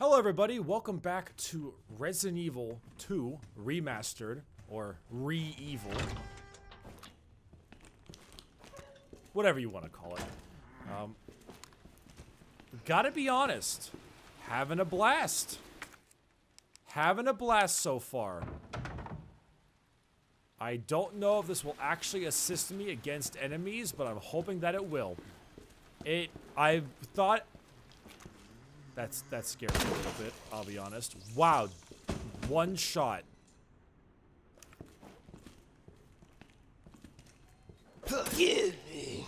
Hello everybody, welcome back to Resident Evil 2 Remastered, or Re-Evil. Whatever you want to call it. Gotta be honest, having a blast. Having a blast so far. I don't know if this will actually assist me against enemies, but I'm hoping that it will. I thought... That scared me a little bit, I'll be honest. Wow. One shot. Forgive me.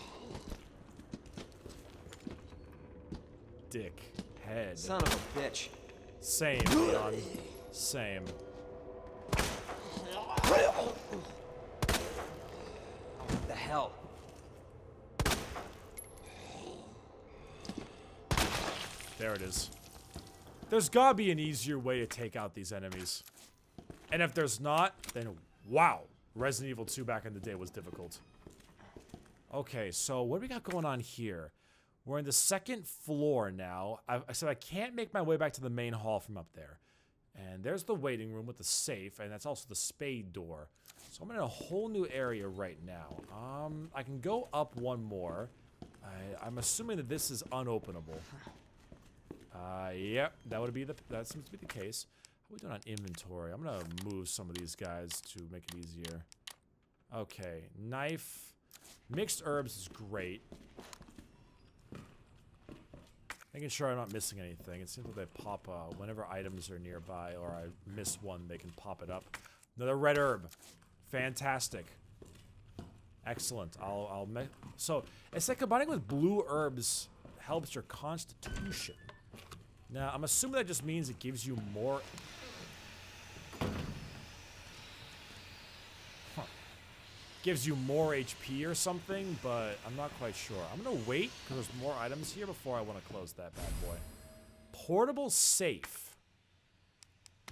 Dick. Head. Son of a bitch. Same, Leon. Same. What the hell? There it is. There's gotta be an easier way to take out these enemies. And if there's not, then wow. Resident Evil 2 back in the day was difficult. Okay, so what do we got going on here? We're in the second floor now. So I can't make my way back to the main hall from up there. And there's the waiting room with the safe, and that's also the spade door. So I'm in a whole new area right now. I can go up one more. I'm assuming that this is unopenable. Yep, that seems to be the case. How are we doing on inventory? I'm gonna move some of these guys to make it easier. Okay, knife. Mixed herbs is great. Making sure I'm not missing anything. It seems like they pop whenever items are nearby or I miss one, they can pop it up. Another red herb. Fantastic. Excellent. So, it's like combining with blue herbs helps your constitution. Now, I'm assuming that just means it gives you more... Huh. Gives you more HP or something, but I'm not quite sure. I'm gonna wait, because there's more items here before I want to close that bad boy. Portable safe.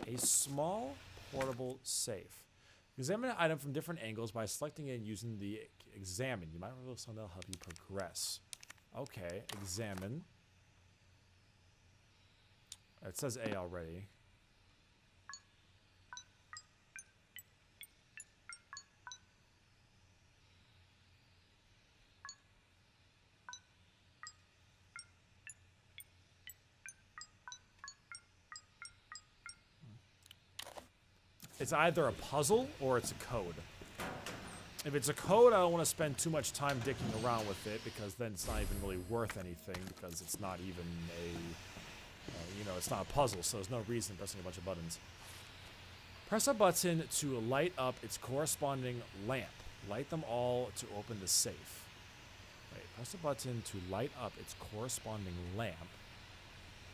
A small portable safe. Examine an item from different angles by selecting it and using the examine. You might reveal something that'll help you progress. Okay, examine. It says A already. It's either a puzzle or it's a code. If it's a code, I don't want to spend too much time dicking around with it because then it's not even really worth anything because it's not even a... you know, it's not a puzzle, so there's no reason pressing a bunch of buttons. Press a button to light up its corresponding lamp. Light them all to open the safe. Wait, press a button to light up its corresponding lamp.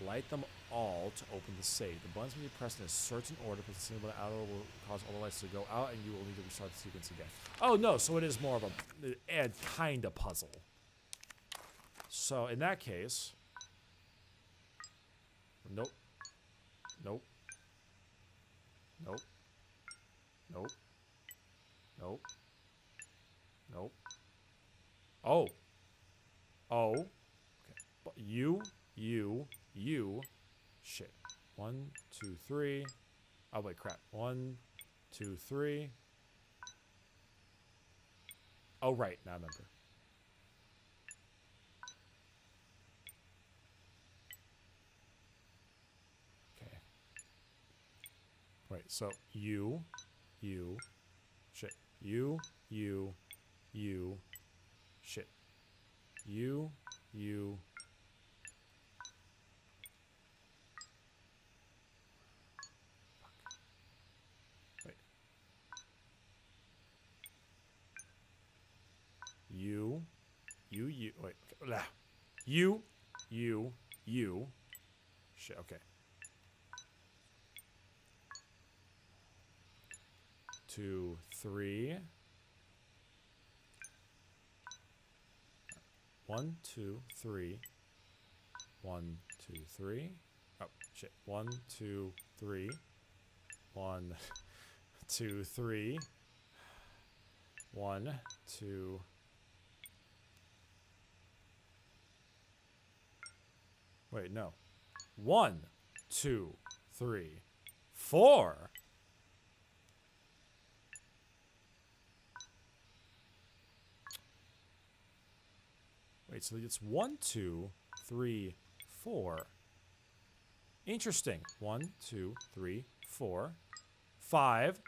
Light them all to open the safe. The buttons may be pressed in a certain order, but the single outer will cause all the lights to go out, and you will need to restart the sequence again. Oh, no, so it is more of a kind of puzzle. So, in that case... Nope. Nope. Nope. Nope. Nope. Nope. Oh. Oh. Okay. You. Shit. 1, 2, 3. Oh, wait, crap. 1, 2, 3. Oh, right. Now I remember. Wait, so you, shit, you, shit, you. Fuck. Wait. You, wait, okay. You, shit, okay. 2, 3. 1, 2, 3. 1, 2, 3. Oh, shit. 1, 2, 3. 1, 2, 3. 1, 2. Wait, no. 1. 2, 3, 4. Wait, so it's 1, 2, 3, 4. Interesting. 1, 2, 3, 4, 5.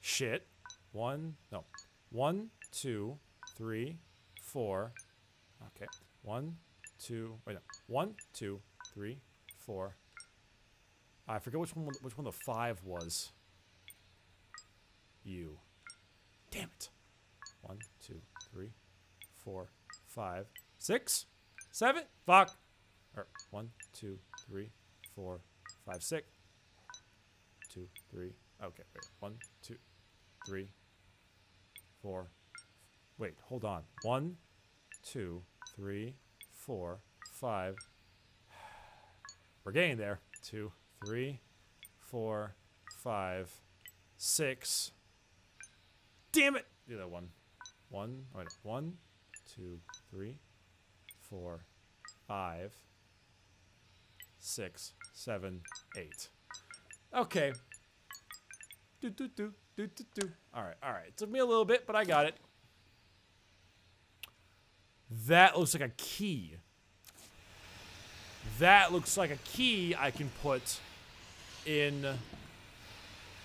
Shit. 1, 2, 3, 4. Okay. 1, 2. Wait, no. 1, 2, 3, 4. I forget which one the 5 was. You. Damn it. 1, 2, 3, 4, 5, 6, 7. Fuck. Or 1, 2, 3, 4, 5, 6. 2, 3. Okay, wait. 1, 2, 3, 4. Wait, hold on. 1, 2, 3, 4, 5. We're getting there. 2, 3, 4, 5, 6. Damn it! The other one. Wait, 1, 2, 3, 4, 5, 6, 7, 8. Okay. Do do do do do do. All right, all right. It took me a little bit, but I got it. That looks like a key. That looks like a key I can put in.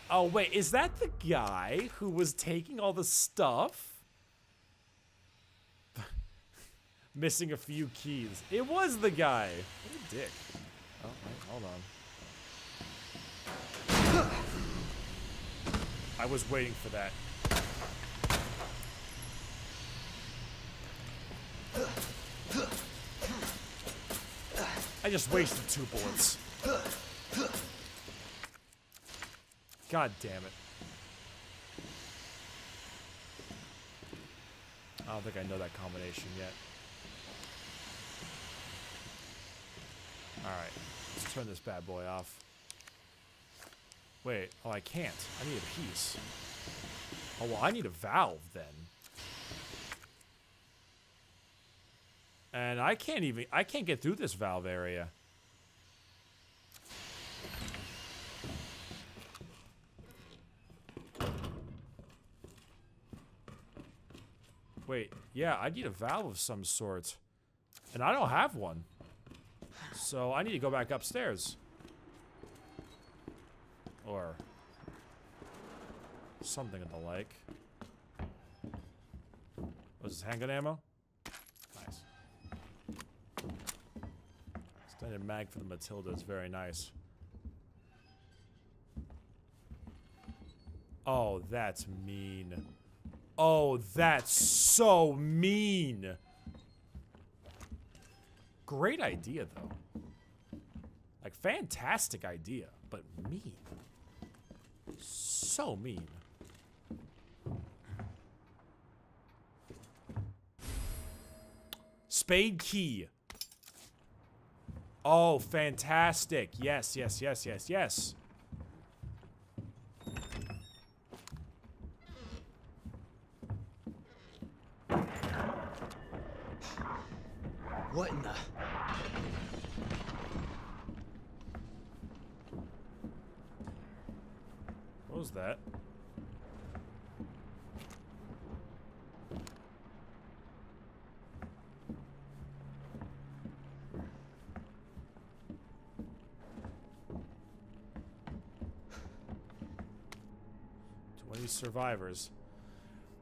Oh, wait, is that the guy who was taking all the stuff? Missing a few keys. It was the guy. What a dick. Oh, wait, hold on. I was waiting for that. I just wasted 2 bullets. God damn it. I don't think I know that combination yet. Alright, let's turn this bad boy off. Wait, oh, I can't. I need a piece. Oh, well, I need a valve then. And I can't get through this valve area. Wait, yeah, I need a valve of some sort. And I don't have one. So I need to go back upstairs. Or something of the like. Was this handgun ammo? Standard mag for the Matilda is very nice. Oh, that's mean. Oh, that's so mean. Great idea, though. Like, fantastic idea, but mean. So mean. Spade key. Oh, fantastic. Yes, yes, yes, yes, yes. What in the... What was that? Survivors.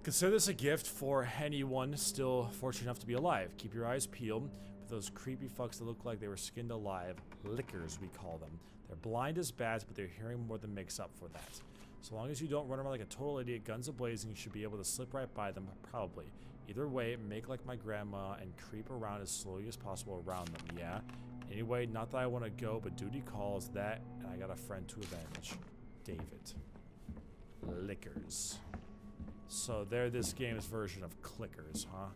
Consider this a gift for anyone still fortunate enough to be alive. Keep your eyes peeled for those creepy fucks that look like they were skinned alive. Lickers, we call them. They're blind as bats, but their hearing more than makes up for that. So long as you don't run around like a total idiot, guns a-blazing, you should be able to slip right by them, probably. Either way, make like my grandma and creep around as slowly as possible around them, yeah? Anyway, not that I want to go, but duty calls that, and I got a friend to avenge. David. Lickers. So they're this game's version of clickers, huh?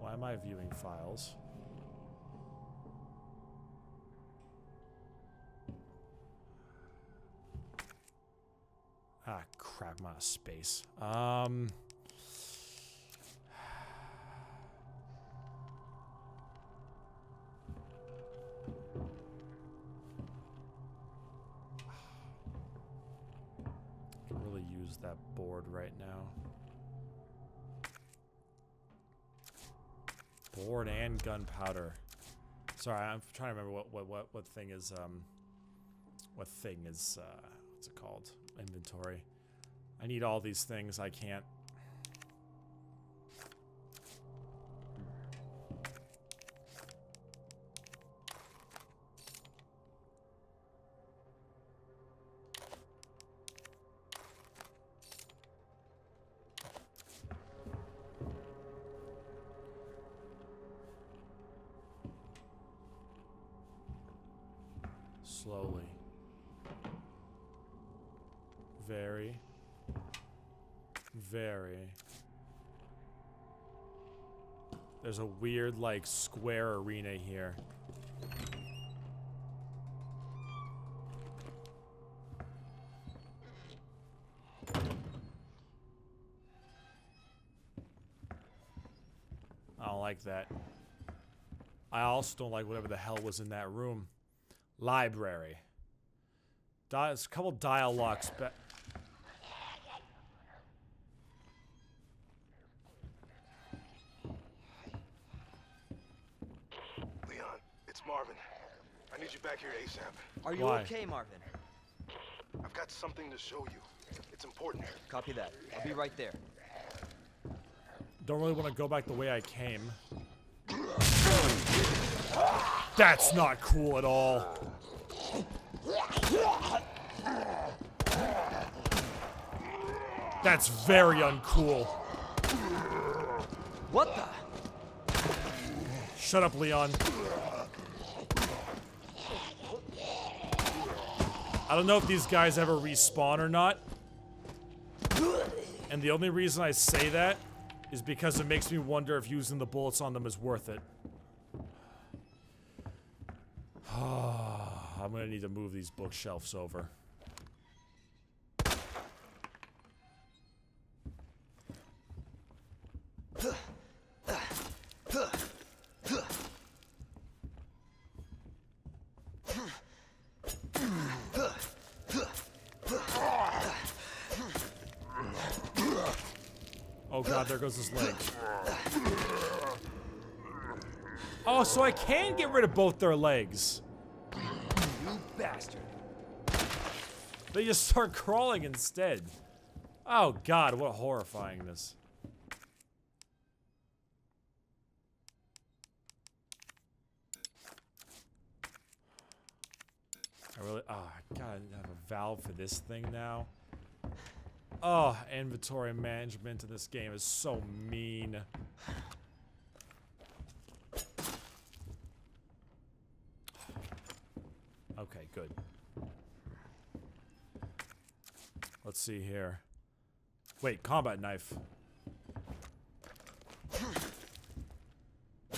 Why am I viewing files? Ah, crap, I'm out of space. I can really use that board right now. Board and gunpowder. Sorry, I'm trying to remember what thing is what's it called? Inventory. I need all these things. I can't. Slowly. Very. There's a weird, like, square arena here. I don't like that. I also don't like whatever the hell was in that room. Library. There's a couple dialogues back. Leon, it's Marvin. I need you back here ASAP. Are you okay, Marvin? I've got something to show you. It's important. Copy that. I'll be right there. Don't really want to go back the way I came. That's not cool at all. That's very uncool. What the? Shut up, Leon. I don't know if these guys ever respawn or not. And the only reason I say that is because it makes me wonder if using the bullets on them is worth it. I'm gonna need to move these bookshelves over. Oh god, there goes his leg. Oh, so I can get rid of both their legs. Bastard. They just start crawling instead. Oh god, what horrifyingness. I really, oh god, I have a valve for this thing now. Oh, inventory management in this game is so mean. Okay, good. Let's see here. Wait, combat knife.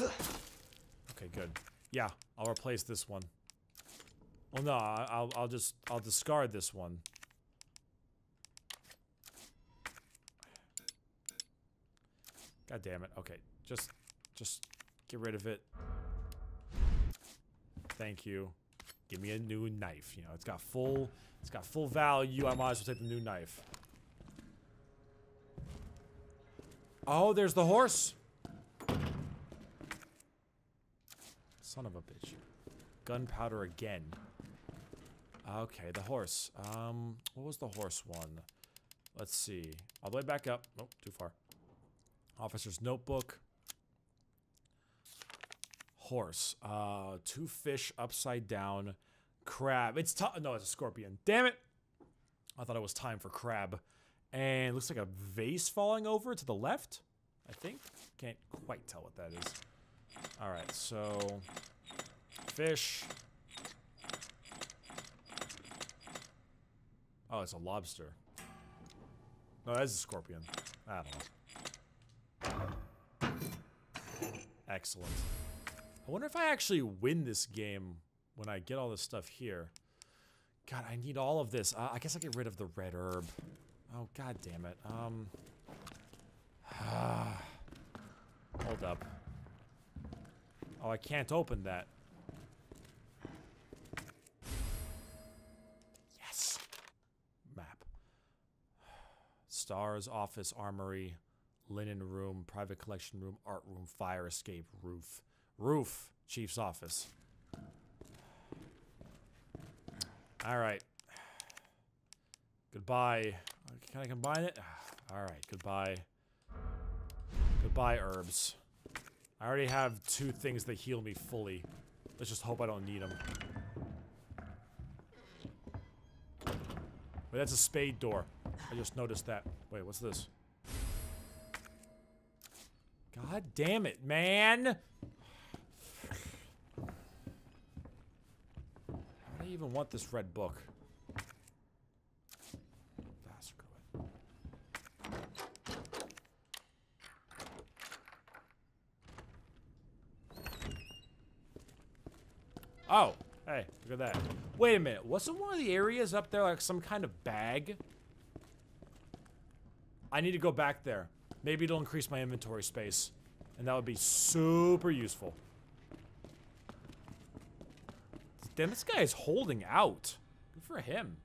Okay, good. Yeah, I'll replace this one. Well, no, I'll discard this one. God damn it. Okay, just get rid of it. Thank you. Give me a new knife, you know, it's got full value, I might as well take the new knife. Oh, there's the horse! Son of a bitch. Gunpowder again. Okay, the horse. What was the horse one? Let's see. All the way back up. Nope, too far. Officer's notebook. Horse. Two fish upside down. Crab. It's no, it's a scorpion. Damn it! I thought it was time for crab. And it looks like a vase falling over to the left, I think. Can't quite tell what that is. Alright, so fish. Oh, it's a lobster. No, that's a scorpion. I don't know. Excellent. I wonder if I actually win this game when I get all this stuff here. God, I need all of this. I guess I'll get rid of the red herb. Oh, god damn it. Hold up. Oh, I can't open that. Yes. Map. Stars, office, armory, linen room, private collection room, art room, fire escape, roof. Roof, chief's office. Alright. Goodbye. Can I combine it? Alright, goodbye. Goodbye, herbs. I already have two things that heal me fully. Let's just hope I don't need them. Wait, that's a spade door. I just noticed that. Wait, what's this? God damn it, man! How do I even want this red book? Oh, hey, look at that. Wait a minute, wasn't one of the areas up there like some kind of bag? I need to go back there. Maybe it'll increase my inventory space. And that would be super useful. Damn, this guy is holding out. Good for him.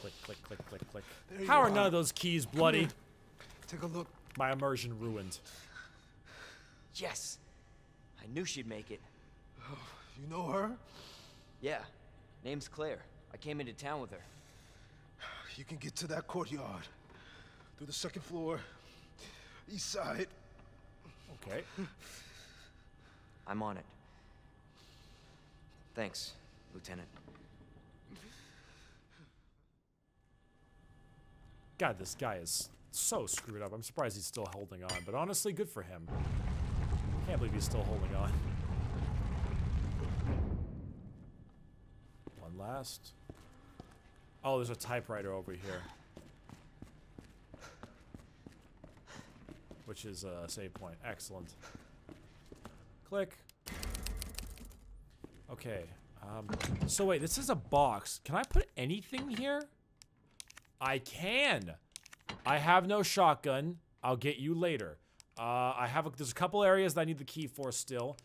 Click, click, click, click, click. How are none of those keys bloody? Take a look. My immersion ruined. Yes. I knew she'd make it. You know her? Yeah. Name's Claire. I came into town with her. You can get to that courtyard. Through the second floor. East side. Okay. I'm on it. Thanks, Lieutenant. God, this guy is so screwed up. I'm surprised he's still holding on. But honestly, good for him. Can't believe he's still holding on. Last. Oh, there's a typewriter over here. Which is a save point. Excellent. Click. Okay. So wait, this is a box. Can I put anything here? I can. I have no shotgun. I'll get you later. There's a couple areas that I need the key for still.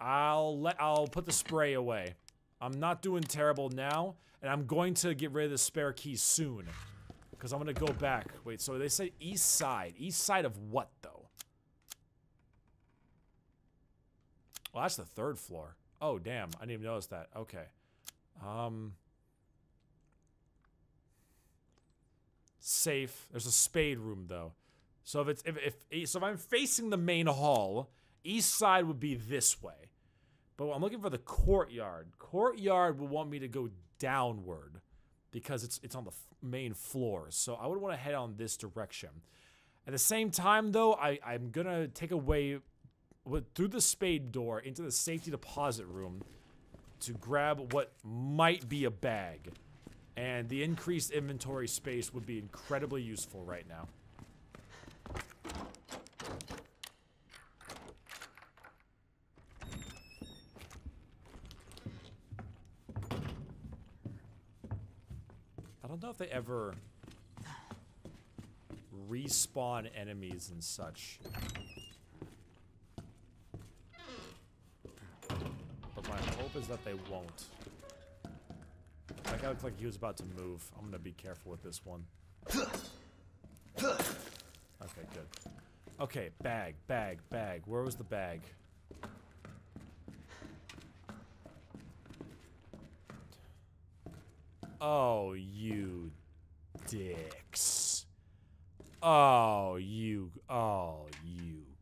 I'll put the spray away. I'm not doing terrible now, and I'm going to get rid of the spare key soon. Because I'm going to go back. Wait, so they said east side. East side of what, though? Well, that's the third floor. Oh, damn. I didn't even notice that. Okay. Safe. There's a spade room, though. So if I'm facing the main hall, east side would be this way. But I'm looking for the courtyard. Courtyard would want me to go downward because it's on the main floor. So I would want to head on this direction. At the same time, though, I'm going to take away through the spade door into the safety deposit room to grab what might be a bag. And the increased inventory space would be incredibly useful right now. I don't know if they ever respawn enemies and such. But my hope is that they won't. That guy looked like he was about to move. I'm gonna be careful with this one. Okay, good. Okay, bag, bag, bag. Where was the bag? Oh, you dicks. Oh, you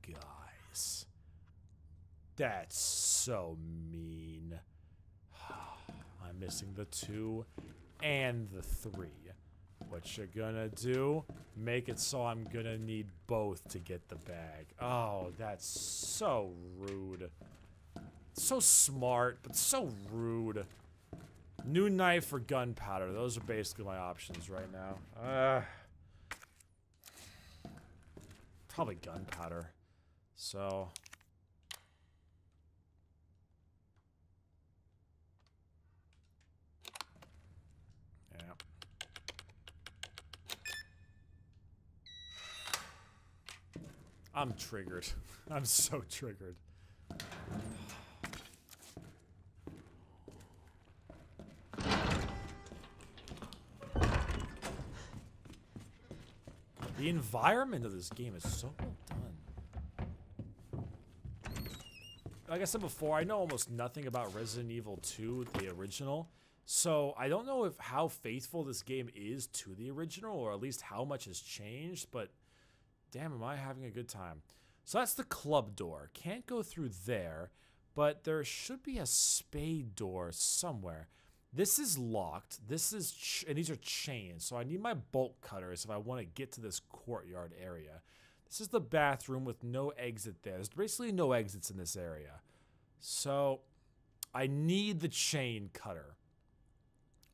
guys. That's so mean. I'm missing the 2 and the 3. What you gonna do? Make it so I'm gonna need both to get the bag. Oh, that's so rude. So smart, but so rude. New knife or gunpowder. Those are basically my options right now. Probably gunpowder. So. I'm triggered. I'm so triggered. The environment of this game is so well done. Like I said before, I know almost nothing about Resident Evil 2, the original. So I don't know if how faithful this game is to the original, or at least how much has changed, but damn, am I having a good time. So that's the club door. Can't go through there, but there should be a spade door somewhere. This is locked. This is, and these are chains, so I need my bolt cutters if I want to get to this courtyard area. This is the bathroom with no exit there. There's basically no exits in this area. So I need the chain cutter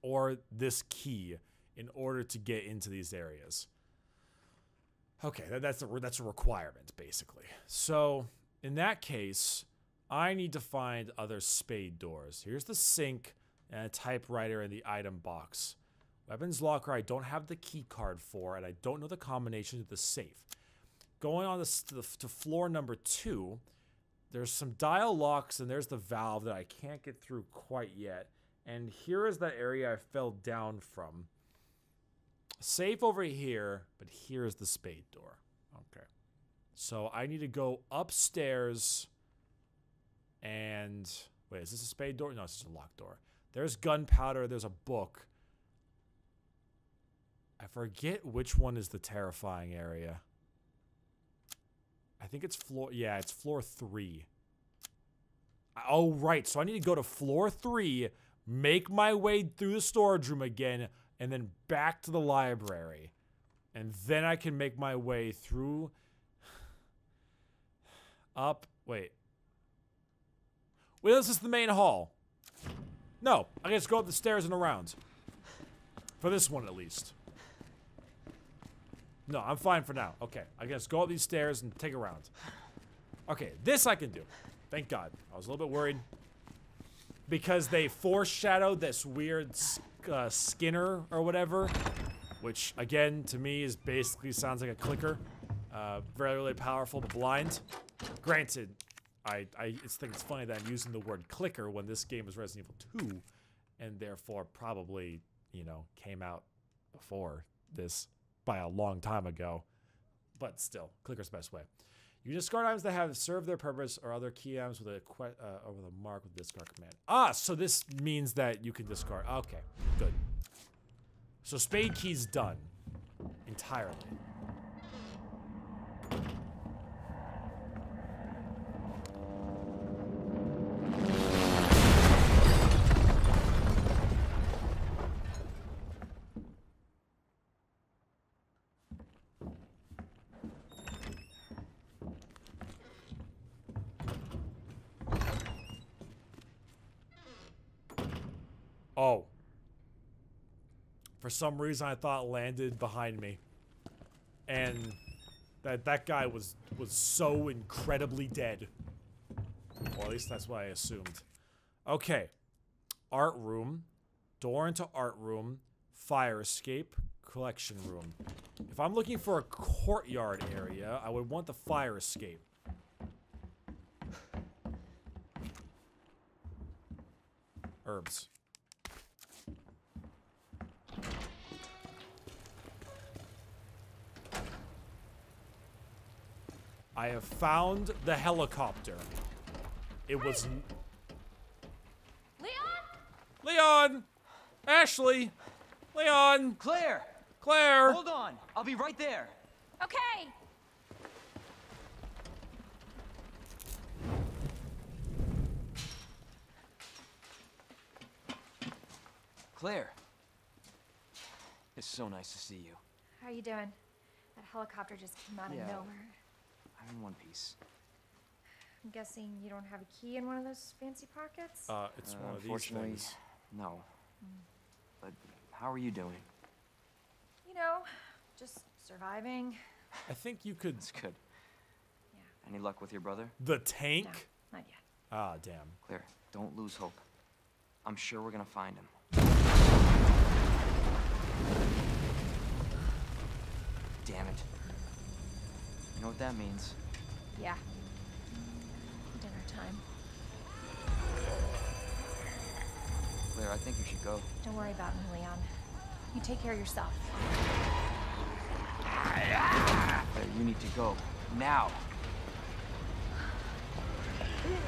or this key in order to get into these areas. Okay, that's a requirement, basically. So in that case, I need to find other spade doors. Here's the sink and a typewriter in the item box. Weapons locker I don't have the key card for, and I don't know the combination of the safe. Going on this to floor number 2, there's some dial locks, and there's the valve that I can't get through quite yet. And here is that area I fell down from. Safe over here, but here's the spade door. Okay. So I need to go upstairs and... wait, is this a spade door? No, it's just a locked door. There's gunpowder. There's a book. I forget which one is the terrifying area. I think it's floor... yeah, it's floor 3. Oh, right. So I need to go to floor 3, make my way through the storage room again, and then back to the library. And then I can make my way through... up... wait. Wait, this is the main hall. No, I can just go up the stairs and around. For this one, at least. No, I'm fine for now. Okay, I can just go up these stairs and take a round. Okay, this I can do. Thank God. I was a little bit worried. Because they foreshadowed this weird Skinner or whatever. Which, again, to me, is basically sounds like a clicker. Very, really powerful, but blind. Granted... I just think it's funny that I'm using the word clicker when this game is Resident Evil 2, and therefore probably, you know, came out before this by a long time ago. But still, clicker's the best way. You discard items that have served their purpose or other key items with a mark with the discard command. Ah, so this means that you can discard. Okay, good. So spade key's done entirely. Oh. For some reason I thought landed behind me. And that guy was so incredibly dead. Or at least that's what I assumed. Okay. Art room. Door into art room. Fire escape. Collection room. If I'm looking for a courtyard area, I would want the fire escape. Herbs. I have found the helicopter. It was... Leon? Leon! Ashley! Leon! Claire! Claire! Hold on. I'll be right there. Okay. Claire. It's so nice to see you. How are you doing? That helicopter just came out of nowhere. I'm in one piece. I'm guessing you don't have a key in one of those fancy pockets? It's one of these things. No. But how are you doing? You know, just surviving. I think you could... That's good. Yeah. Any luck with your brother? The tank? No, not yet. Ah, damn. Claire, don't lose hope. I'm sure we're gonna find him. Damn it. You know what that means? Yeah. Dinner time. Claire, I think you should go. Don't worry about me, Leon. You take care of yourself. Claire, you need to go. Now.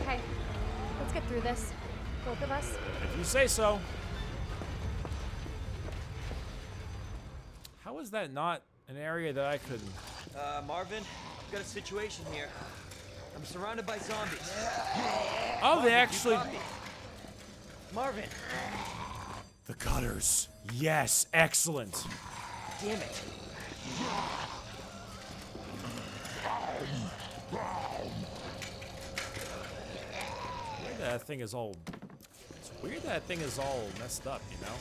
Okay. Let's get through this. Both of us. If you say so. How is that not an area that I couldn't? Marvin, I've got a situation here. I'm surrounded by zombies. Oh, they actually... Marvin. The cutters. Yes, excellent. Damn it. Weird that thing is all... It's weird that thing is all messed up, you know?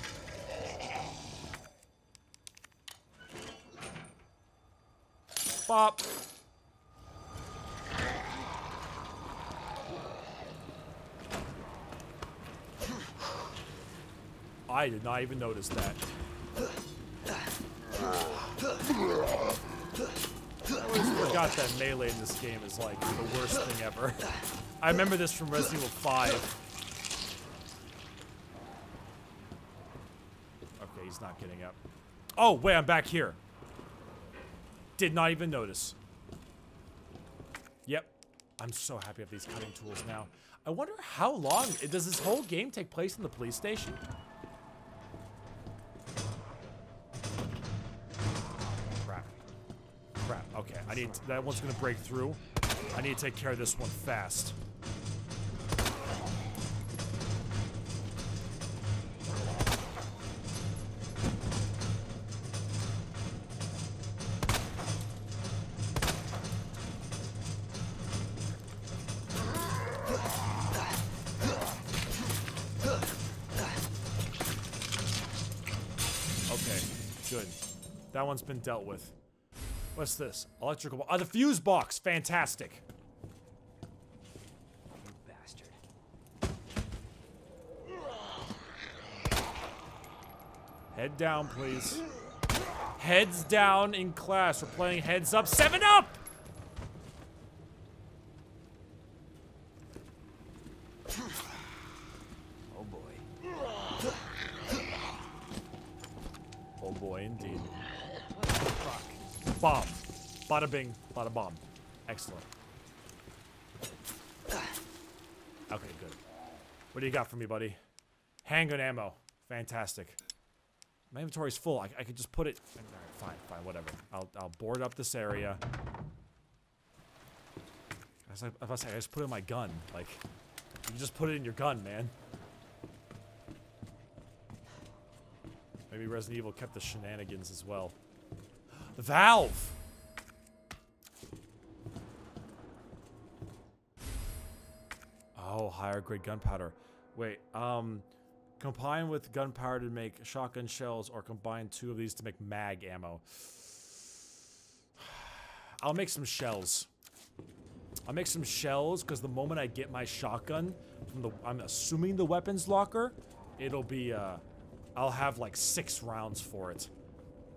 Bop. I did not even notice that. I always forgot that melee in this game is like the worst thing ever. I remember this from Resident Evil 5. Okay, he's not getting up. Oh, wait, I'm back here. Did not even notice. Yep. I'm so happy I have these cutting tools now. I wonder how long... Does this whole game take place in the police station? Crap. Crap. Okay, I need... That one's gonna break through. I need to take care of this one fast. That one's been dealt with. What's this? Electrical. Oh, the fuse box. Fantastic. You bastard. Head down, please. Heads down in class. We're playing heads up. 7 up. Oh boy. Oh boy, indeed. Bomb. Bada bing, bada bomb. Excellent. Okay, good. What do you got for me, buddy? Handgun ammo. Fantastic. My inventory's full. I could just put it... Alright, fine, whatever. I'll board up this area. I just put it in my gun. Like, you just put it in your gun, man. Maybe Resident Evil kept the shenanigans as well. The valve! Oh, higher grade gunpowder. Wait, combine with gunpowder to make shotgun shells or combine 2 of these to make mag ammo. I'll make some shells. I'll make some shells because the moment I get my shotgun from the, I'm assuming the weapons locker, it'll be, I'll have like 6 rounds for it.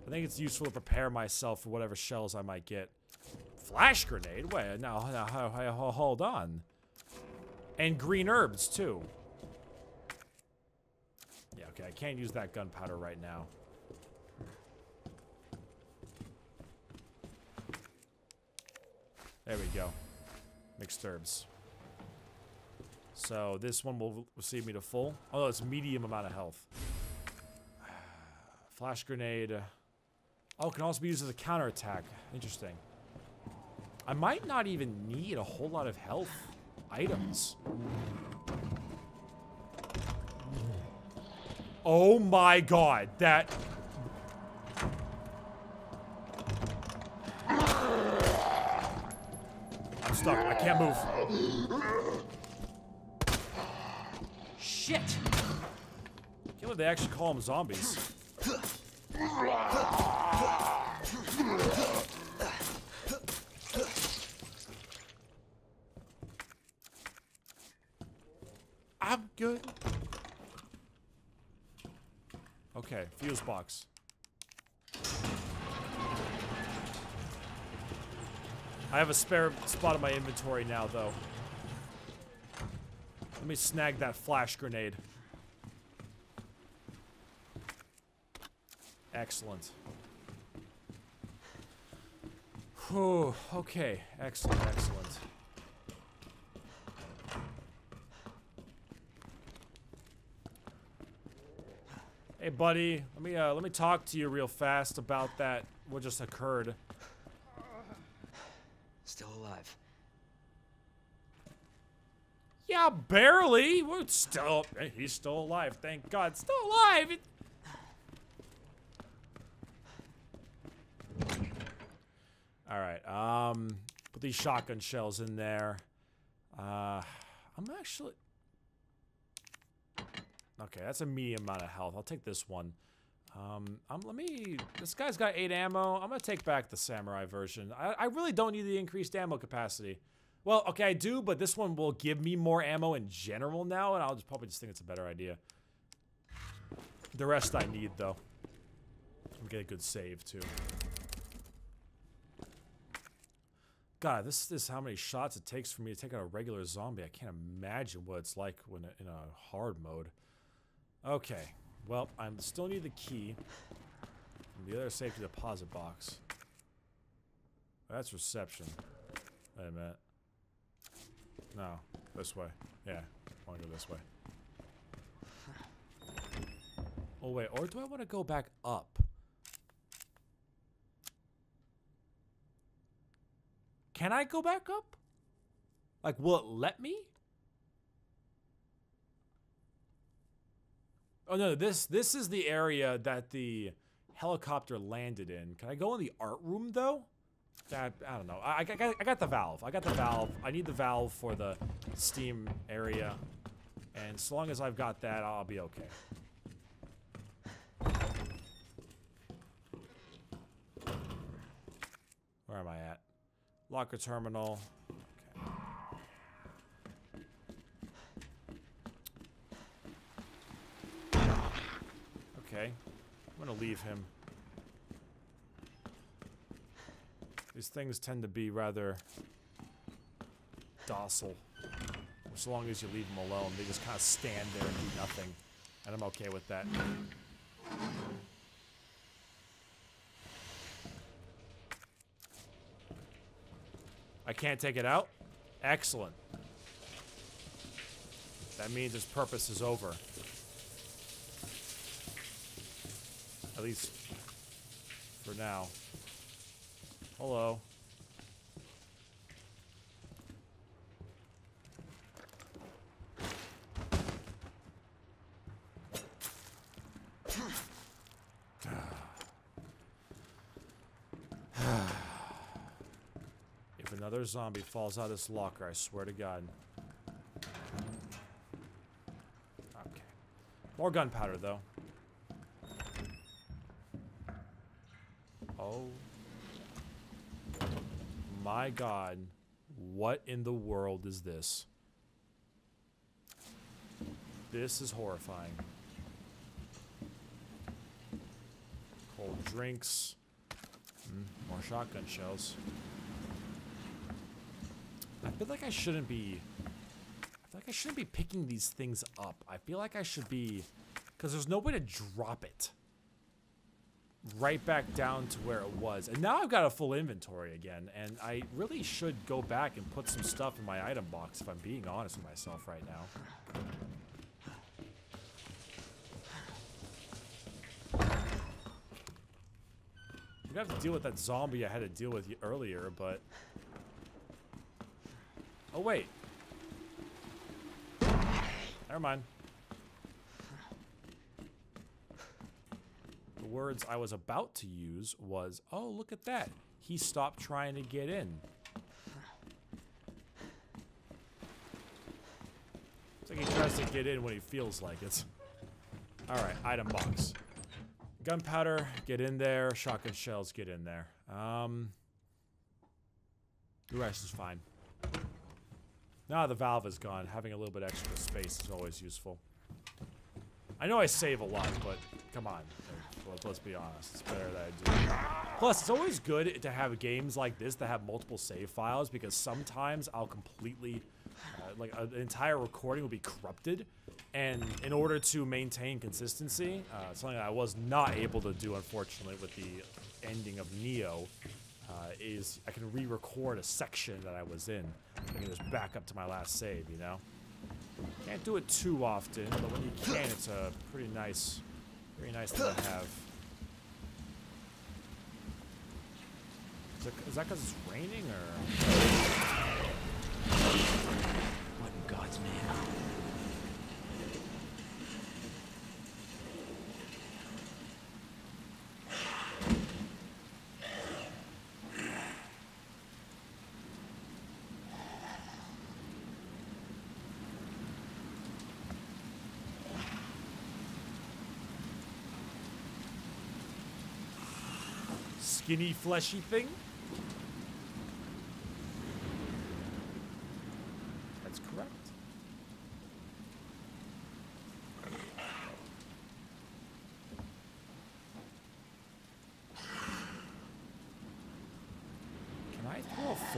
I think it's useful to prepare myself for whatever shells I might get. Flash grenade? Wait, now hold on. And green herbs, too. Yeah, okay, I can't use that gunpowder right now. There we go. Mixed herbs. So this one will receive me to full. Oh, no, it's medium amount of health. Flash grenade... Oh, it can also be used as a counterattack. Interesting. I might not even need a whole lot of health items. Oh my god, that... I'm stuck. I can't move. Shit! I can't believe they actually call them zombies. I'm good. Okay, fuse box. I have a spare spot in my inventory now, though. Let me snag that flash grenade. Excellent. Whew, okay, excellent, excellent. Hey, buddy, let me talk to you real fast about that. What just occurred? Still alive? Yeah, barely. We're still. He's still alive. Thank God, still alive. All right. Put these shotgun shells in there. I'm actually. Okay, that's a medium amount of health. I'll take this one. This guy's got 8 ammo. I'm gonna take back the samurai version. I really don't need the increased ammo capacity. Well, okay, I do, but this one will give me more ammo in general now, and I'll just probably just think it's a better idea. The rest I need, though. I'm getting a good save, too. God, this is how many shots it takes for me to take out a regular zombie. I can't imagine what it's like when in a hard mode. Okay, well, I still need the key and the other safety deposit box. That's reception. Wait a minute. No, this way. Yeah, I want to go this way. Oh wait, or do I want to go back up? Can I go back up? Like, will it let me? Oh no, this is the area that the helicopter landed in. Can I go in the art room though? That I don't know. I got the valve. I got the valve. I need the valve for the steam area. And so long as I've got that, I'll be okay. Where am I at? Locker terminal. Okay, I'm gonna leave him. These things tend to be rather docile. So long as you leave them alone, they just kind of stand there and do nothing. And I'm okay with that. I can't take it out? Excellent. That means its purpose is over. At least for now. Hello. If another zombie falls out of this locker, I swear to God. Okay. More gunpowder, though. Oh my God, what in the world is this? This is horrifying. Cold drinks, more shotgun shells. I feel like I shouldn't be picking these things up. I feel like I should be, because there's no way to drop it. Right back down to where it was. And now I've got a full inventory again, and I really should go back and put some stuff in my item box if I'm being honest with myself right now. I'm gonna have to deal with that zombie I had to deal with earlier, but... Oh, wait. Never mind. Words I was about to use was, oh, look at that. He stopped trying to get in. It's like he tries to get in when he feels like it. Alright, item box. Gunpowder, get in there. Shotgun shells, get in there. The rest is fine. Now the valve is gone. Having a little bit extra space is always useful. I know I save a lot, but come on. Let's be honest. It's better that I do. Plus, it's always good to have games like this that have multiple save files, because sometimes I'll completely... like an entire recording will be corrupted, and in order to maintain consistency, something that I was not able to do, unfortunately, with the ending of Nioh, is I can re-record a section that I was in. I can just back up to my last save, you know? Can't do it too often, but when you can, it's a pretty nice thing to have. Is that because it's raining, or...? God's man. Skinny, fleshy thing?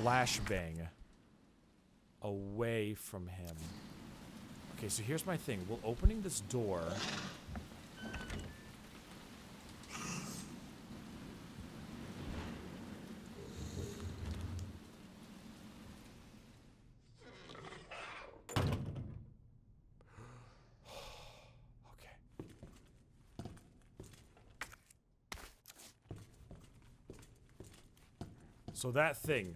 Flashbang away from him. Okay, so here's my thing. Will opening this door okay. So that thing.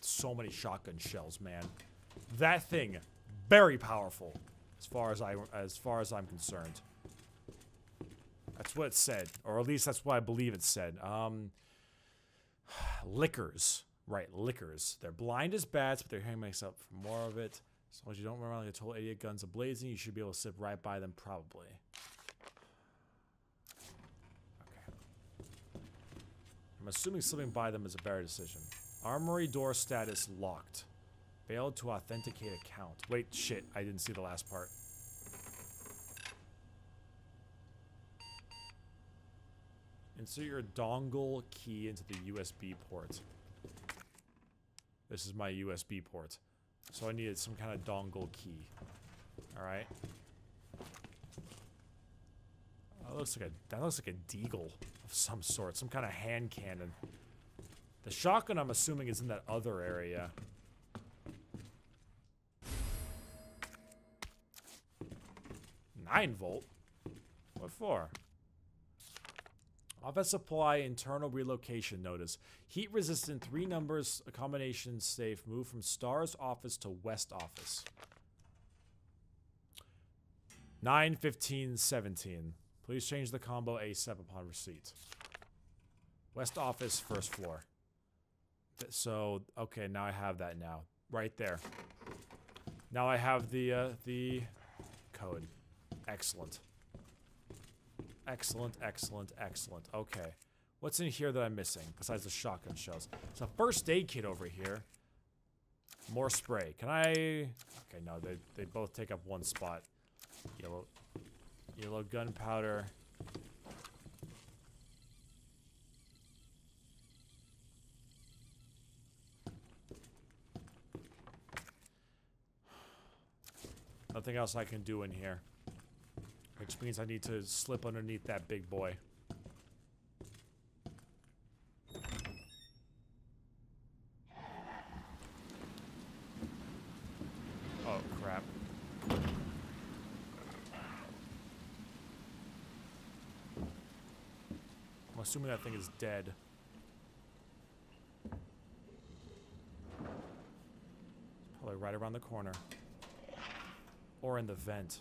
So many shotgun shells, man. That thing, very powerful, as far as I'm concerned. That's what it said, or at least that's what I believe it said. Lickers, right? Lickers. They're blind as bats, but their hearing makes up for more of it. As long as you don't run around like a total idiot, guns a-blazing, you should be able to slip right by them, probably. Okay. I'm assuming slipping by them is a better decision. Armory door status locked. Failed to authenticate account. Wait, shit, I didn't see the last part. Insert your dongle key into the USB port. This is my USB port. So I needed some kind of dongle key. Alright. That looks like a deagle of some sort. Some kind of hand cannon. The shotgun, I'm assuming, is in that other area. Nine volt? What for? Office supply, internal relocation notice. Heat resistant, 3 numbers, a combination safe. Move from Star's office to West office. 9/15/17. Please change the combo ASAP upon receipt. West office, first floor. So, okay, now I have that now. Right there. Now I have the code. Excellent. Excellent, excellent, excellent. Okay. What's in here that I'm missing, besides the shotgun shells? It's a first aid kit over here. More spray. Can I... Okay, no, they both take up one spot. Yellow gunpowder. Nothing else I can do in here. Which means I need to slip underneath that big boy. Oh, crap. I'm assuming that thing is dead. Probably right around the corner. Or in the vent.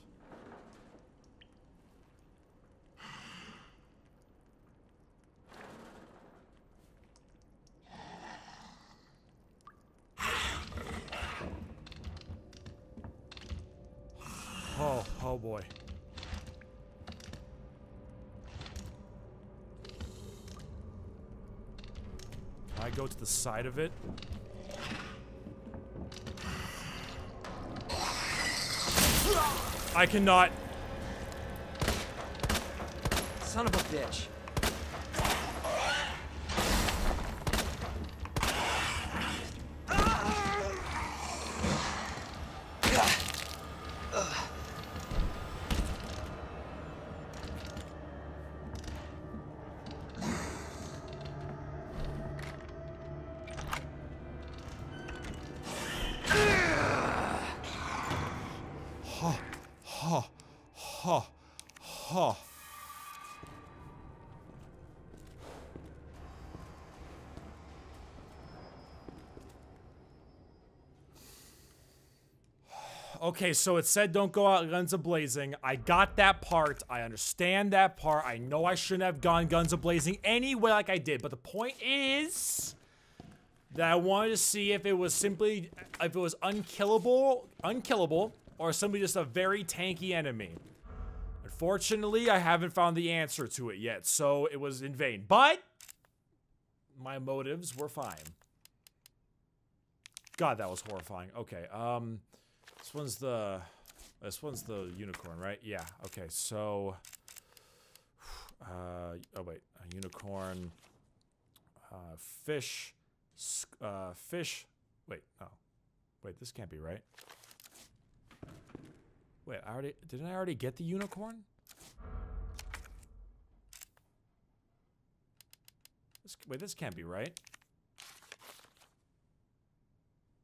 Oh, oh boy. Can I go to the side of it? I cannot. Son of a bitch. Okay, so it said don't go out guns a-blazing. I got that part. I understand that part. I know I shouldn't have gone guns a-blazing anyway like I did. But the point is that I wanted to see if it was simply, if it was unkillable, or simply just a very tanky enemy. Unfortunately, I haven't found the answer to it yet, so it was in vain. But my motives were fine. God, that was horrifying. Okay, This one's the unicorn, right? Yeah. Okay. So, oh wait, a unicorn, fish, fish. Wait. Oh, wait. This can't be right. Wait. Didn't I already get the unicorn? Wait. This can't be right.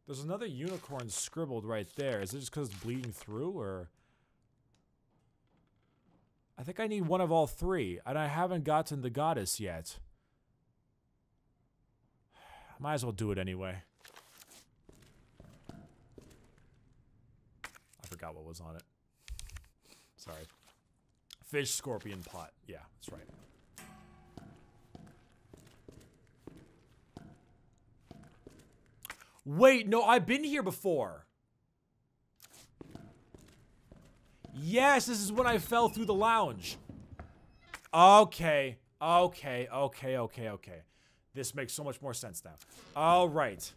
There's another unicorn scribbled right there. Is it just because it's bleeding through, or? I think I need one of all three, and I haven't gotten the goddess yet. Might as well do it anyway. I forgot what was on it. Sorry. Fish, scorpion, pot. Yeah, that's right. Wait, no, I've been here before. Yes, this is when I fell through the lounge. Okay. This makes so much more sense now. All right.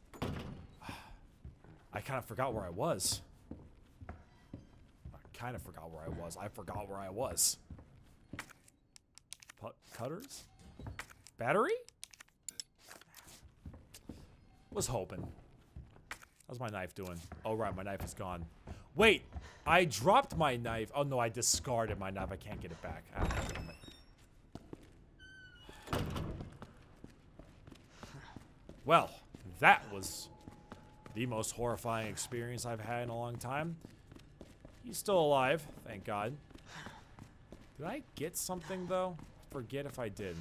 I kind of forgot where I was. I forgot where I was. Cutters? Battery? Was hoping. How's my knife doing? Oh, right, my knife is gone. Wait, I dropped my knife. Oh, no, I discarded my knife. I can't get it back. Ah, damn it. Well, that was the most horrifying experience I've had in a long time. He's still alive, thank God. Did I get something, though? I forget if I did.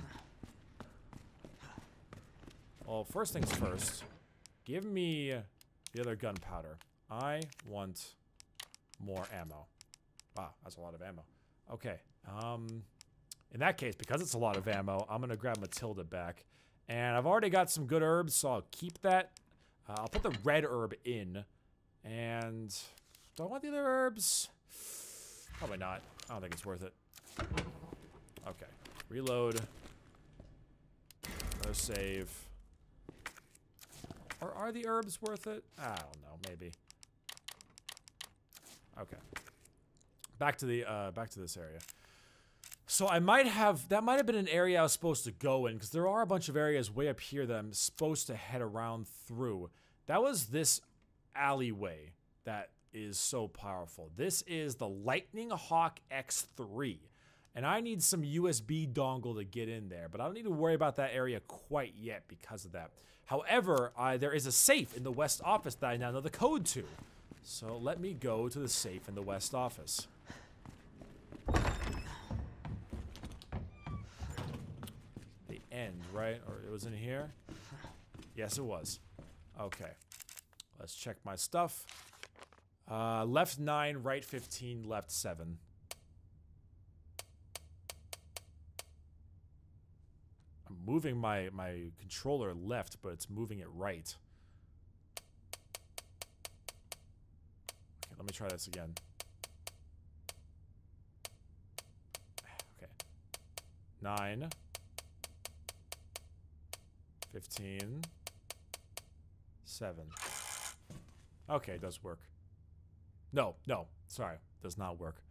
Well, first things first. Give me... the other gunpowder. I want more ammo. Wow, that's a lot of ammo. Okay. In that case, because it's a lot of ammo, I'm going to grab Matilda back. And I've already got some good herbs, so I'll keep that. I'll put the red herb in. And do I want the other herbs? Probably not. I don't think it's worth it. Okay. Reload. Another save. Or are the herbs worth it? I don't know, maybe. Okay. Back to this area. So I might have, that might have been an area I was supposed to go in, because there are a bunch of areas way up here that I'm supposed to head around through. That was this alleyway that is so powerful. This is the Lightning Hawk X3. And I need some USB dongle to get in there, but I don't need to worry about that area quite yet because of that. However, there is a safe in the West Office that I now know the code to. So let me go to the safe in the West Office. The end, right? Or it was in here? Yes, it was. Okay. Let's check my stuff. Left 9, right 15, left 7. Moving my controller left, but it's moving it right. Okay, let me try this again. Okay. 9. 15. 7. Okay, it does work. No, sorry. Does not work.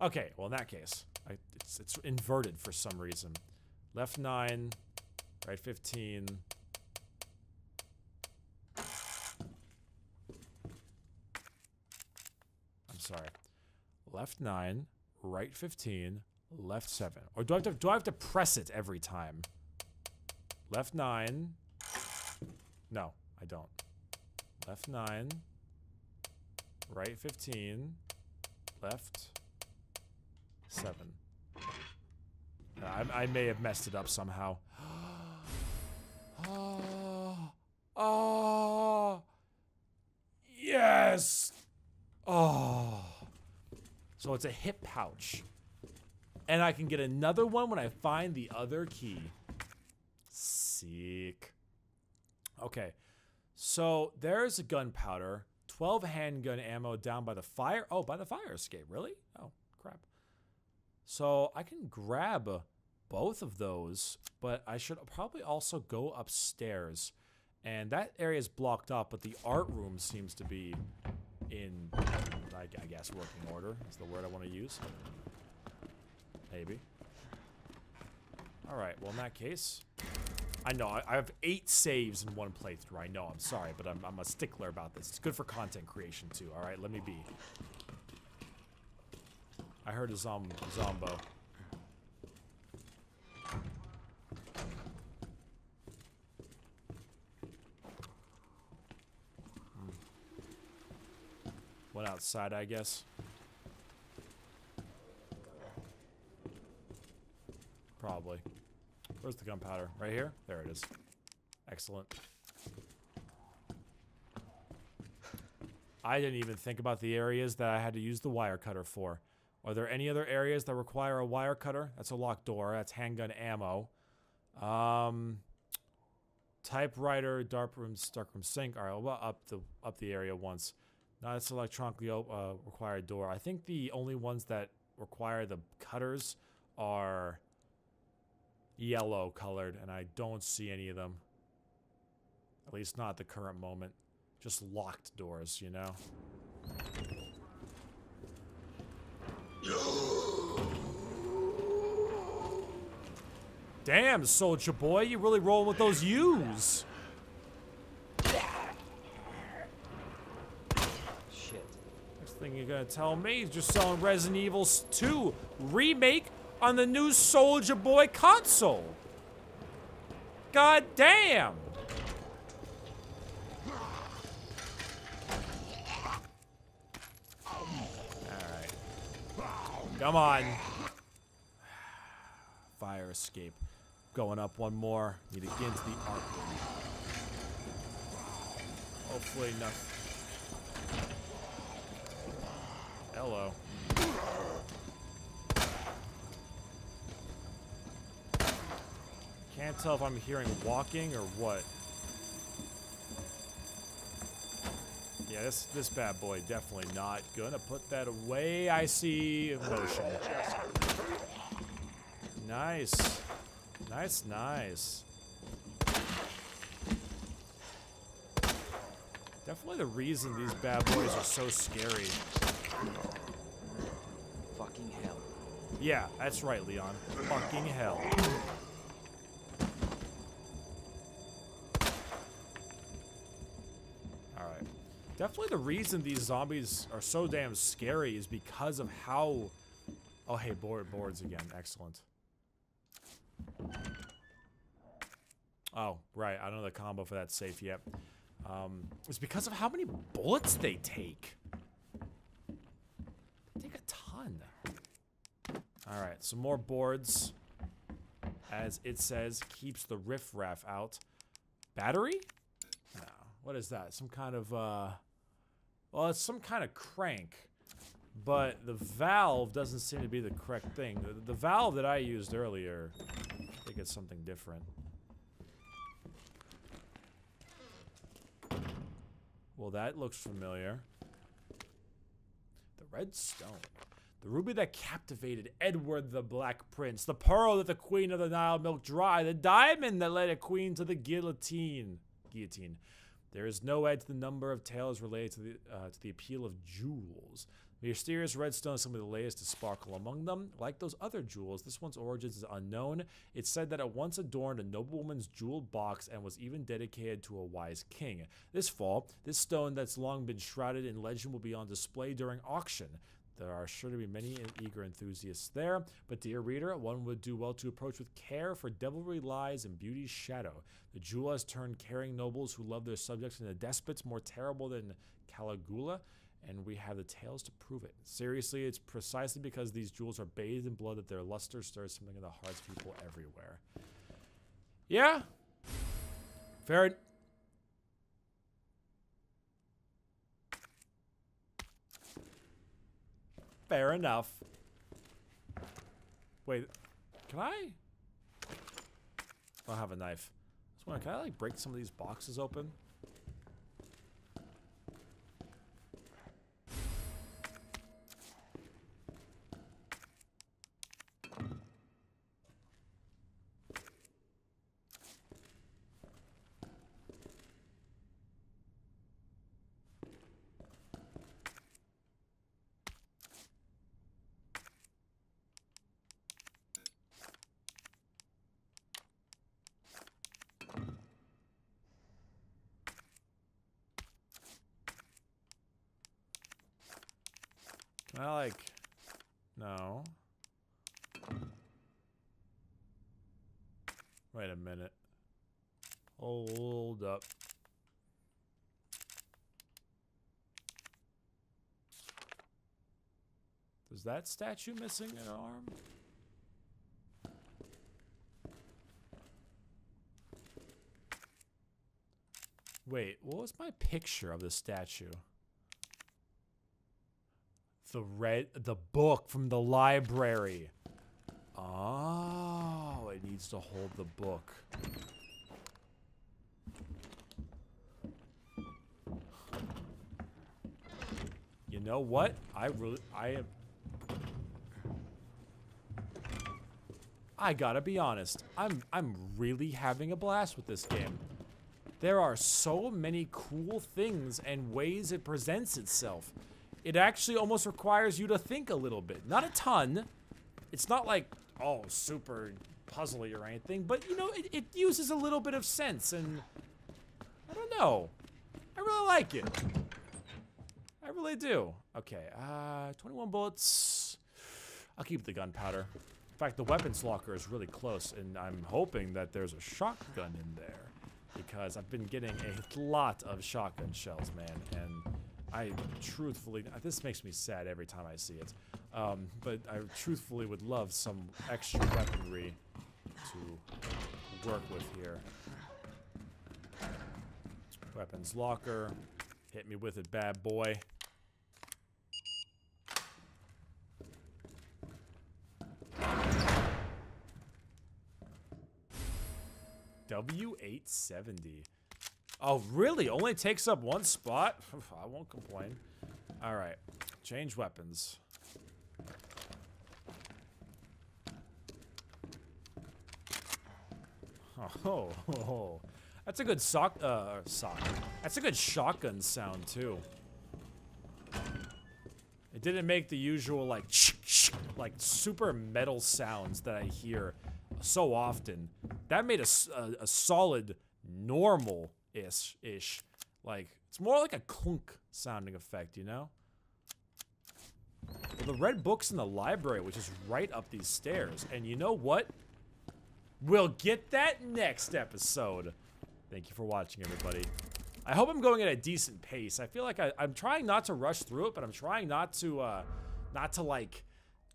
Okay, well in that case... It's inverted for some reason. Left 9, right 15. I'm sorry. Left 9, right 15, left 7. Or do I have to press it every time? Left 9. No, I don't. Left 9, right 15, left 7. I may have messed it up somehow. Oh, yes. Oh, so it's a hip pouch, and I can get another one when I find the other key. Sick. Okay, so there's a gunpowder, 12 handgun ammo down by the fire. Oh, by the fire escape, really? Oh, crap. So I can grab both of those, but I should probably also go upstairs. And that area is blocked up, but the art room seems to be in, I guess, working order is the word I want to use. Maybe. All right, well, in that case, I know I have 8 saves in one playthrough. I know, I'm sorry, but I'm a stickler about this. It's good for content creation too. All right, let me be. I heard a zombo. Went outside, I guess. Probably. Where's the gunpowder? Right here? There it is. Excellent. I didn't even think about the areas that I had to use the wire cutter for. Are there any other areas that require a wire cutter? That's a locked door. That's handgun ammo. Typewriter, dark room, sink. All right, well, up the area once. Now that's electronically required door. I think the only ones that require the cutters are yellow colored, and I don't see any of them. At least not at the current moment. Just locked doors, you know. Damn, Soulja Boy, you really rolling with those U's. Shit. Next thing you're gonna tell me is you're selling Resident Evil 2 remake on the new Soulja Boy console. God damn. Come on. Fire escape. Going up one more. Need to get into the arc. Hopefully nothing. Hello. Can't tell if I'm hearing walking or what. Yeah, this bad boy definitely not gonna put that away. I see motion. Nice. Nice, nice. Definitely the reason these bad boys are so scary. Fucking hell. Yeah, that's right, Leon. Fucking hell. Definitely the reason these zombies are so damn scary is because of how... Oh, hey, boards again. Excellent. Oh, right. I don't know the combo for that safe yet. It's because of how many bullets they take. They take a ton. Alright, some more boards. As it says, keeps the riffraff out. Battery? No. What is that? Some kind of, well, it's some kind of crank, but the valve doesn't seem to be the correct thing. The valve that I used earlier, I think it's something different. Well, that looks familiar. The red stone. The ruby that captivated Edward the Black Prince. The pearl that the queen of the Nile milked dry. The diamond that led a queen to the guillotine. There is no edge to the number of tales related to the appeal of jewels. mysterious redstone is some of the latest to sparkle among them. Like those other jewels, this one's origins is unknown. It's said that it once adorned a noblewoman's jeweled box and was even dedicated to a wise king. This fall, this stone that's long been shrouded in legend will be on display during auction. There are sure to be many eager enthusiasts there, but dear reader, one would do well to approach with care, for devilry lies in beauty's shadow. The jewel has turned caring nobles who love their subjects into despots more terrible than Caligula, and we have the tales to prove it. Seriously, it's precisely because these jewels are bathed in blood that their luster stirs something in the hearts of people everywhere. Yeah. Fair. Fair enough. Wait, can I? I don't have a knife. I was wondering, can I like break some of these boxes open? No. Wait a minute. Hold up. Is that statue missing an arm? Wait, what was my picture of the statue? The book from the library. Oh, it needs to hold the book. You know what? I gotta be honest. I'm really having a blast with this game. There are so many cool things and ways it presents itself. It actually almost requires you to think a little bit. Not a ton. It's not like, oh, super puzzly or anything, but you know, it uses a little bit of sense, and I don't know. I really like it. I really do. Okay, 21 bullets. I'll keep the gunpowder. In fact, the weapons locker is really close, and I'm hoping that there's a shotgun in there, because I've been getting a lot of shotgun shells, man, and truthfully, this makes me sad every time I see it, but I truthfully would love some extra weaponry to work with here. Weapons locker. Hit me with it, bad boy. W870. Oh, really? Only takes up one spot? I won't complain. Alright. Change weapons. Oh. That's a good That's a good shotgun sound, too. It didn't make the usual, like, like, super metal sounds that I hear so often. That made a solid, normal ish. Like, it's more like a clunk sounding effect, you know? Well, the red book's in the library, which is right up these stairs. And you know what? We'll get that next episode. Thank you for watching, everybody. I hope I'm going at a decent pace. I feel like I'm trying not to rush through it, but I'm trying not to, like,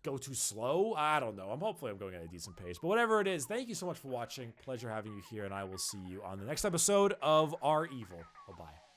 go too slow. I don't know. Hopefully I'm going at a decent pace, but whatever it is, thank you so much for watching. Pleasure having you here, and I will see you on the next episode of Our Evil. Bye-bye.